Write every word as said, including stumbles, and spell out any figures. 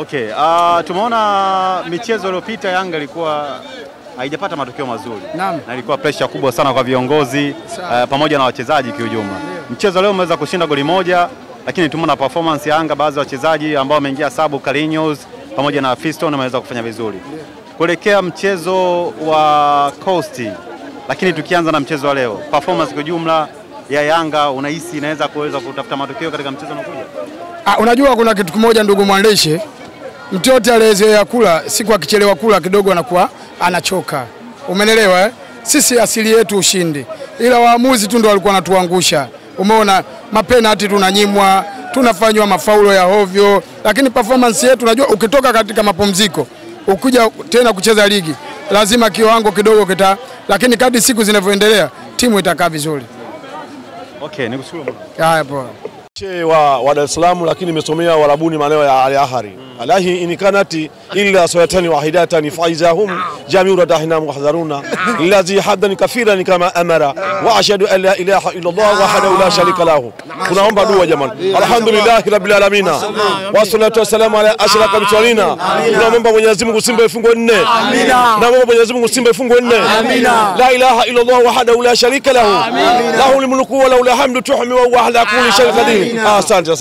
Okay, uh, tumeona michezo iliyopita Yanga ilikuwa haijapata matokeo mazuri. Naam. Na ilikuwa pressure kubwa sana kwa viongozi uh, pamoja na wachezaji kiujumla. Mchezo leo umeweza kushinda goli moja, lakini tumeona performance ya Yanga, baadhi ya wachezaji ambao wameingia sabu, Kalinyo pamoja na Fistone wameweza kufanya vizuri. Kuelekea mchezo wa Coast, lakini tukianza na mchezo wa leo, performance kwa jumla ya Yanga unahisi inaweza kuweza kutafuta matokeo katika mchezo unaokuja? Ah, unajua kuna kitu kimoja ndugu mwandishi, mtu yote aliyezoea kula siku akichelewa kula kidogo anakuwa anachoka. Umeelewa eh? Sisi asili yetu ushindi. Ila waamuzi tu ndio walikuwa wanatuangusha. Umeona mapenalti tunanyimwa, tunafanywa mafaulo ya hovyo, lakini performance yetu unajua ukitoka katika mapumziko, ukuja tena kucheza ligi, lazima kiwango kidogo kita, lakini kadri siku zinavyoendelea timu itakaa vizuri. Okay, nikushukuru. Haya poa. Che wa, wa Dar es Salaam, lakini nimesomea Warabuni maneno ya Al Ahly. Mm. Al Ahly inikanati illa swayatan wahidatan faizahum jami'u dahina muhdharuna allazi haddan kafiran kama amara wa ashhadu an la ilaha illa Allah wahdahu la sharika lahu. Tunaomba dua jamani. Alhamdulillah rabbil alamin. Wassalatu wassalamu ala ashrafil mursalina. Tunaomba Mwenyezi Mungu Simba ifungo nne. Amina. Tunaomba Mwenyezi Mungu Simba ifungo nne. Amina. La ilaha illa Allah wahdahu la sharika lahu. Lahul mulku wa lahul hamdu tuhmi wa huwa ala kulli shay'in qadir. Asante.